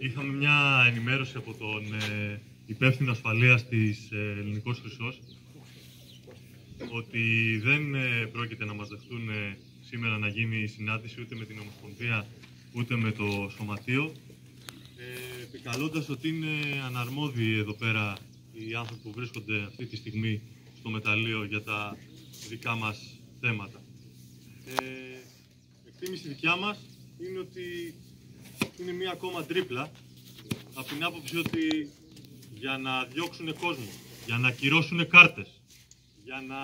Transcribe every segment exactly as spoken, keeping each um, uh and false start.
Είχαμε μια ενημέρωση από τον ε, υπεύθυνο ασφαλείας της ε, Ελληνικός Χρυσός ότι δεν ε, πρόκειται να μας δεχτούν ε, σήμερα να γίνει η συνάντηση ούτε με την Ομοσπονδία ούτε με το Σωματείο, ε, επικαλώντας ότι είναι αναρμόδιοι εδώ πέρα οι άνθρωποι που βρίσκονται αυτή τη στιγμή στο Μεταλλείο για τα δικά μας θέματα. Ε, εκτίμηση δικιά μας είναι ότι είναι μία ακόμα τρίπλα, από την άποψη ότι για να διώξουν κόσμο, για να κυρώσουν κάρτες, για να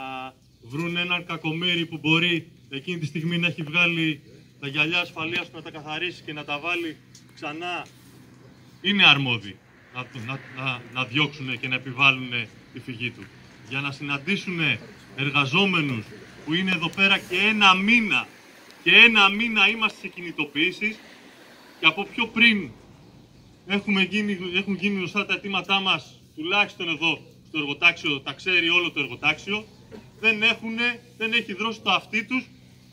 βρουν έναν κακομοίρη που μπορεί εκείνη τη στιγμή να έχει βγάλει τα γυαλιά ασφαλείας του, να τα καθαρίσει και να τα βάλει ξανά, είναι αρμόδιοι να, να, να διώξουν και να επιβάλλουν τη φυγή του. Για να συναντήσουν εργαζόμενους που είναι εδώ πέρα και ένα μήνα, και ένα μήνα είμαστε σε κινητοποιήσεις, και από πιο πριν έχουμε γίνει, έχουν γίνει γνωστά τα αιτήματά μας, τουλάχιστον εδώ στο εργοτάξιο, τα ξέρει όλο το εργοτάξιο, δεν, έχουν, δεν έχει δρώσει το αυτί τους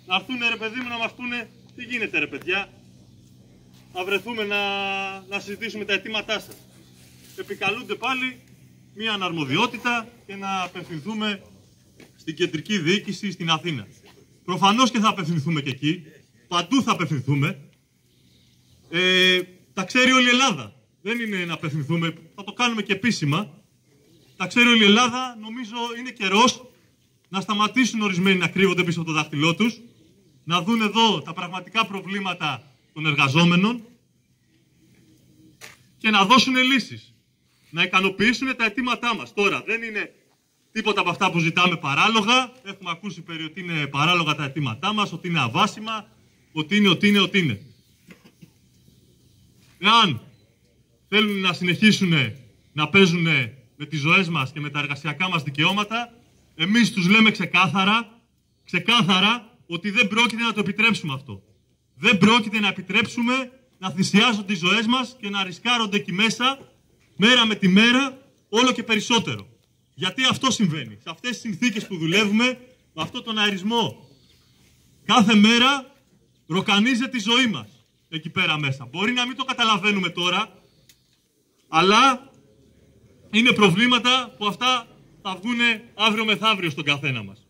να έρθουνε, ρε παιδί μου, να μας πούνε τι γίνεται, ρε παιδιά, να βρεθούμε να, να συζητήσουμε τα αιτήματά σας. Επικαλούνται πάλι μια αναρμοδιότητα και να απευθυνθούμε στην κεντρική διοίκηση στην Αθήνα. Προφανώς και θα απευθυνθούμε και εκεί, παντού θα απευθυνθούμε. Ε, τα ξέρει όλη η Ελλάδα. Δεν είναι να απευθυνθούμε, θα το κάνουμε και επίσημα. Τα ξέρει όλη η Ελλάδα. Νομίζω είναι καιρός να σταματήσουν ορισμένοι να κρύβονται πίσω από το δάχτυλό τους, να δουν εδώ τα πραγματικά προβλήματα των εργαζόμενων και να δώσουν λύσεις. Να ικανοποιήσουν τα αιτήματά μας. Τώρα δεν είναι τίποτα από αυτά που ζητάμε παράλογα. Έχουμε ακούσει περί ότι είναι παράλογα τα αιτήματά μας, ότι είναι αβάσιμα, ότι είναι, ότι είναι, ότι είναι. Εάν θέλουν να συνεχίσουν να παίζουν με τις ζωές μας και με τα εργασιακά μας δικαιώματα, εμείς τους λέμε ξεκάθαρα, ξεκάθαρα ότι δεν πρόκειται να το επιτρέψουμε αυτό. Δεν πρόκειται να επιτρέψουμε να θυσιάζουν τις ζωές μας και να ρισκάρονται εκεί μέσα, μέρα με τη μέρα, όλο και περισσότερο. Γιατί αυτό συμβαίνει. Σε αυτές τις συνθήκες που δουλεύουμε, με αυτόν τον αερισμό, κάθε μέρα ροκανίζεται η ζωή μας. Εκεί πέρα μέσα. Μπορεί να μην το καταλαβαίνουμε τώρα, αλλά είναι προβλήματα που αυτά θα βγουν αύριο μεθαύριο στον καθένα μας.